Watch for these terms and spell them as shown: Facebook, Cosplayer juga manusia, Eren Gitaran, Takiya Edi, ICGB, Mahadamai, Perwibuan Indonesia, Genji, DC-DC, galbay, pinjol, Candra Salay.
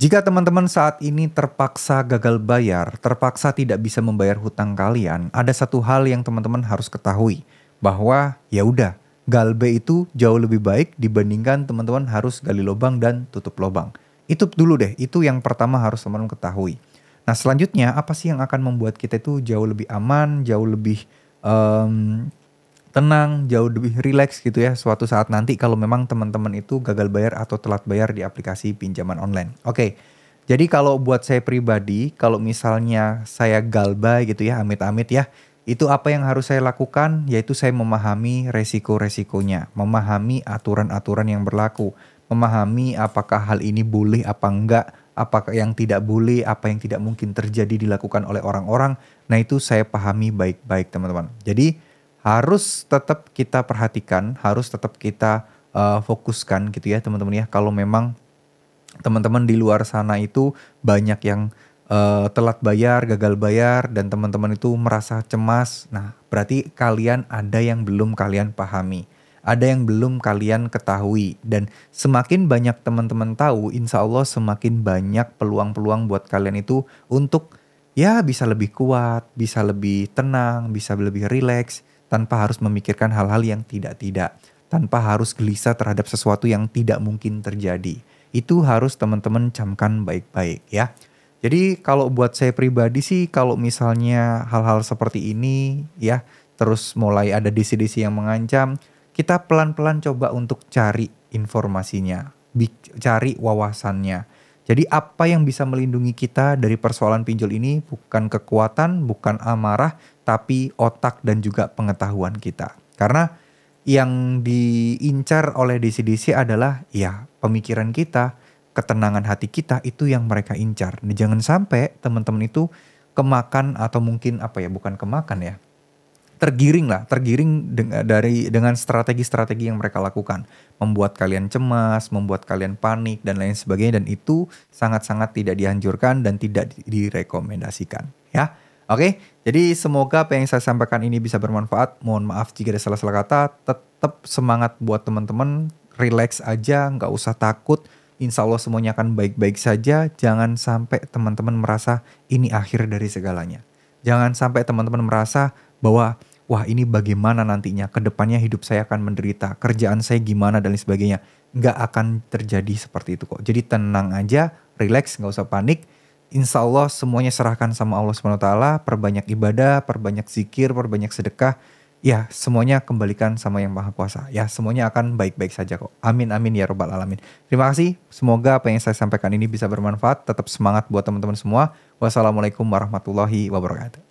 Jika teman-teman saat ini terpaksa gagal bayar, terpaksa tidak bisa membayar hutang kalian, ada satu hal yang teman-teman harus ketahui, bahwa ya udah, galbe itu jauh lebih baik dibandingkan teman-teman harus gali lubang dan tutup lubang. Itu dulu deh, itu yang pertama harus teman-teman ketahui. Nah selanjutnya, apa sih yang akan membuat kita itu jauh lebih aman, jauh lebih tenang, jauh lebih rileks gitu ya suatu saat nanti kalau memang teman-teman itu gagal bayar atau telat bayar di aplikasi pinjaman online. Oke, jadi kalau buat saya pribadi, kalau misalnya saya galbay gitu ya, amit-amit ya, itu apa yang harus saya lakukan? Yaitu saya memahami resiko-resikonya, memahami aturan-aturan yang berlaku, memahami apakah hal ini boleh apa enggak, apa yang tidak boleh, apa yang tidak mungkin terjadi dilakukan oleh orang-orang. Nah itu saya pahami baik-baik teman-teman. Jadi harus tetap kita perhatikan, harus tetap kita fokuskan gitu ya teman-teman ya. Kalau memang teman-teman di luar sana itu banyak yang telat bayar, gagal bayar, dan teman-teman itu merasa cemas. Nah berarti kalian ada yang belum kalian pahami, ada yang belum kalian ketahui. Dan semakin banyak teman-teman tahu, insya Allah semakin banyak peluang-peluang buat kalian itu untuk ya bisa lebih kuat, bisa lebih tenang, bisa lebih rileks, tanpa harus memikirkan hal-hal yang tidak-tidak, tanpa harus gelisah terhadap sesuatu yang tidak mungkin terjadi. Itu harus teman-teman camkan baik-baik ya. Jadi kalau buat saya pribadi sih, kalau misalnya hal-hal seperti ini ya, terus mulai ada DC-DC yang mengancam, kita pelan-pelan coba untuk cari informasinya, cari wawasannya. Jadi apa yang bisa melindungi kita dari persoalan pinjol ini bukan kekuatan, bukan amarah, tapi otak dan juga pengetahuan kita. Karena yang diincar oleh DC-DC adalah ya pemikiran kita, ketenangan hati kita, itu yang mereka incar. Nah, jangan sampai teman-teman itu kemakan atau mungkin apa ya, bukan kemakan ya, tergiring lah, tergiring dengan strategi-strategi yang mereka lakukan. Membuat kalian cemas, membuat kalian panik, dan lain sebagainya. Dan itu sangat-sangat tidak dianjurkan dan tidak direkomendasikan. Ya, oke, jadi semoga apa yang saya sampaikan ini bisa bermanfaat. Mohon maaf jika ada salah-salah kata, tetap semangat buat teman-teman, relax aja, nggak usah takut. Insya Allah semuanya akan baik-baik saja. Jangan sampai teman-teman merasa ini akhir dari segalanya. Jangan sampai teman-teman merasa bahwa wah ini bagaimana nantinya, kedepannya hidup saya akan menderita, kerjaan saya gimana dan lain sebagainya. Nggak akan terjadi seperti itu kok. Jadi tenang aja, relax, nggak usah panik. Insya Allah semuanya serahkan sama Allah SWT. Perbanyak ibadah, perbanyak zikir, perbanyak sedekah. Ya semuanya kembalikan sama yang Maha Kuasa. Ya semuanya akan baik-baik saja kok. Amin amin ya robbal alamin. Terima kasih. Semoga apa yang saya sampaikan ini bisa bermanfaat. Tetap semangat buat teman-teman semua. Wassalamualaikum warahmatullahi wabarakatuh.